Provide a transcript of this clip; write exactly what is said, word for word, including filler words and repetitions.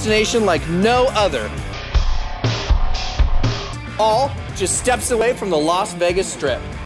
destination like no other. All just steps away from the Las Vegas Strip.